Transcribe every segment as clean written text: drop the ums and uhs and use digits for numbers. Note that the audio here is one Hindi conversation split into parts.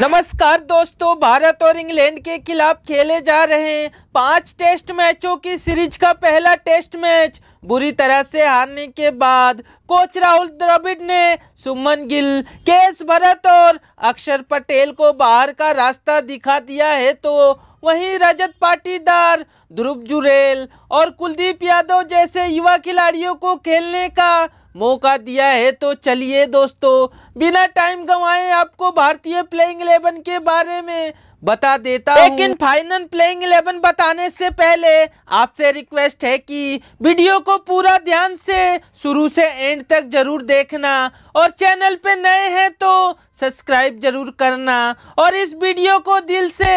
नमस्कार दोस्तों, भारत और इंग्लैंड के खिलाफ खेले जा रहे 5 टेस्ट मैचों की सीरीज का पहला टेस्ट मैच बुरी तरह से हारने के बाद कोच राहुल द्रविड़ ने सुमन गिल, केएस भरत और अक्षर पटेल को बाहर का रास्ता दिखा दिया है, तो वहीं रजत पाटीदार, ध्रुव जुरेल और कुलदीप यादव जैसे युवा खिलाड़ियों को खेलने का मौका दिया है। तो चलिए दोस्तों, बिना टाइम गंवाए आपको भारतीय प्लेइंग 11 के बारे में बता देता हूं। लेकिन फाइनल प्लेइंग 11 बताने से पहले आपसे रिक्वेस्ट है कि वीडियो को पूरा ध्यान से शुरू से एंड तक जरूर देखना और चैनल पे नए हैं तो सब्सक्राइब जरूर करना और इस वीडियो को दिल से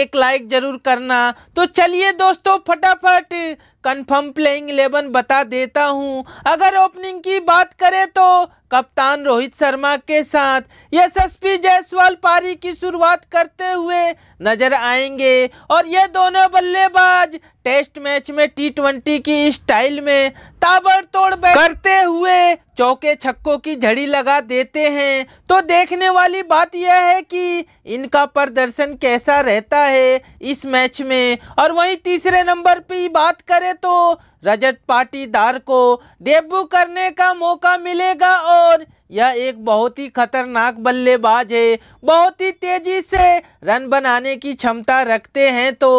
एक लाइक जरूर करना। तो चलिए दोस्तों, फटाफट कन्फर्म प्लेइंग 11 बता देता हूं। अगर ओपनिंग की बात करें तो कप्तान रोहित शर्मा के साथ यशस्वी जायसवाल पारी की शुरुआत करते हुए नजर आएंगे और ये दोनों बल्लेबाज टेस्ट मैच में T20 की स्टाइल में ताबड़तोड़ बैटिंग करते हुए चौके छक्कों की झड़ी लगा देते हैं। तो देखने वाली बात यह है कि इनका प्रदर्शन कैसा रहता है इस मैच में। और वहीं तीसरे नंबर पर बात करें तो रजत पाटीदार को डेब्यू करने का मौका मिलेगा और यह एक बहुत ही खतरनाक बल्लेबाज है, बहुत ही तेजी से रन बनाने की क्षमता रखते हैं। तो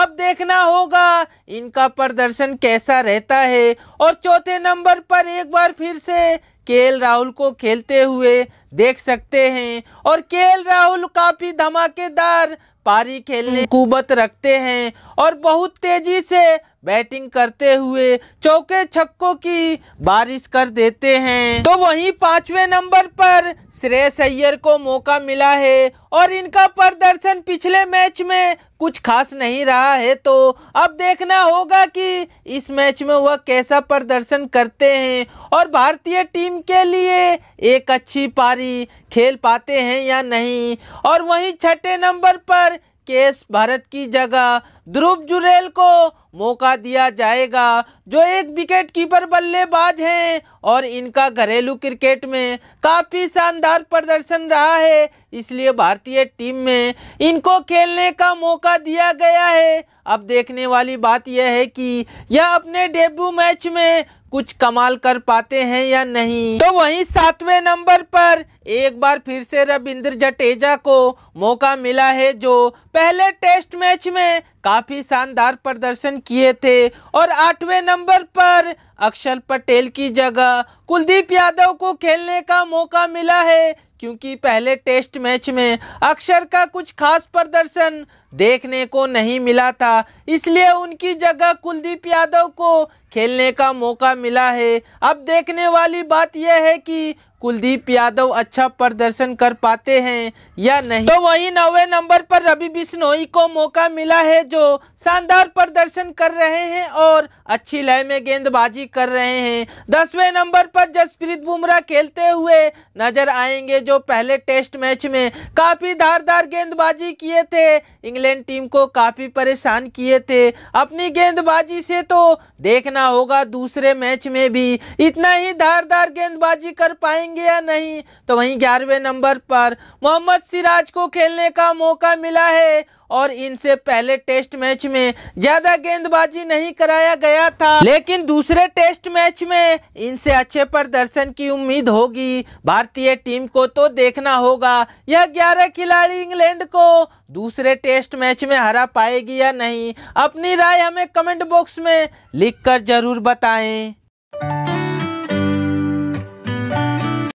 अब देखना होगा इनका प्रदर्शन कैसा रहता है। और चौथे नंबर पर एक बार फिर से केएल राहुल को खेलते हुए देख सकते हैं और केएल राहुल काफ़ी धमाकेदार पारी खेलने की कुवत रखते हैं और बहुत तेज़ी से बैटिंग करते हुए चौके छक्कों की बारिश कर देते हैं। तो वहीं पांचवें नंबर पर श्रेयस अय्यर को मौका मिला है और इनका प्रदर्शन पिछले मैच में कुछ खास नहीं रहा है। तो अब देखना होगा कि इस मैच में वह कैसा प्रदर्शन करते हैं और भारतीय टीम के लिए एक अच्छी पारी खेल पाते हैं या नहीं। और वहीं छठे नंबर पर केएस भारत की जगह ध्रुव जुरेल को मौका दिया जाएगा, जो एक विकेट कीपर बल्लेबाज हैं और इनका घरेलू क्रिकेट में काफ़ी शानदार प्रदर्शन रहा है, इसलिए भारतीय टीम में इनको खेलने का मौका दिया गया है। अब देखने वाली बात यह है कि यह अपने डेब्यू मैच में कुछ कमाल कर पाते हैं या नहीं। तो वहीं सातवें नंबर पर एक बार फिर से रविंद्र जडेजा को मौका मिला है, जो पहले टेस्ट मैच में काफ़ी शानदार प्रदर्शन किए थे। और आठवें नंबर पर अक्षर पटेल की जगह कुलदीप यादव को खेलने का मौका मिला है, क्योंकि पहले टेस्ट मैच में अक्षर का कुछ खास प्रदर्शन देखने को नहीं मिला था, इसलिए उनकी जगह कुलदीप यादव को खेलने का मौका मिला है। अब देखने वाली बात यह है कि कुलदीप यादव अच्छा प्रदर्शन कर पाते हैं या नहीं। तो वहीं 9वें नंबर पर रवि बिश्नोई को मौका मिला है, जो शानदार प्रदर्शन कर रहे हैं और अच्छी लय में गेंदबाजी कर रहे हैं। 10वें नंबर पर जसप्रीत बुमराह खेलते हुए नजर आएंगे, जो पहले टेस्ट मैच में काफ़ी धारदार गेंदबाजी किए थे, इंग्लैंड टीम को काफ़ी परेशान किए थे अपनी गेंदबाजी से। तो देखना होगा दूसरे मैच में भी इतना ही धारदार गेंदबाजी कर पाएंगे या नहीं। तो वहीं 11वें नंबर पर मोहम्मद सिराज को खेलने का मौका मिला है और इनसे पहले टेस्ट मैच में ज़्यादा गेंदबाजी नहीं कराया गया था, लेकिन दूसरे टेस्ट मैच में इनसे अच्छे प्रदर्शन की उम्मीद होगी भारतीय टीम को। तो देखना होगा यह 11 खिलाड़ी इंग्लैंड को दूसरे टेस्ट मैच में हरा पाएगी या नहीं। अपनी राय हमें कमेंट बॉक्स में लिखकर जरूर बताएं।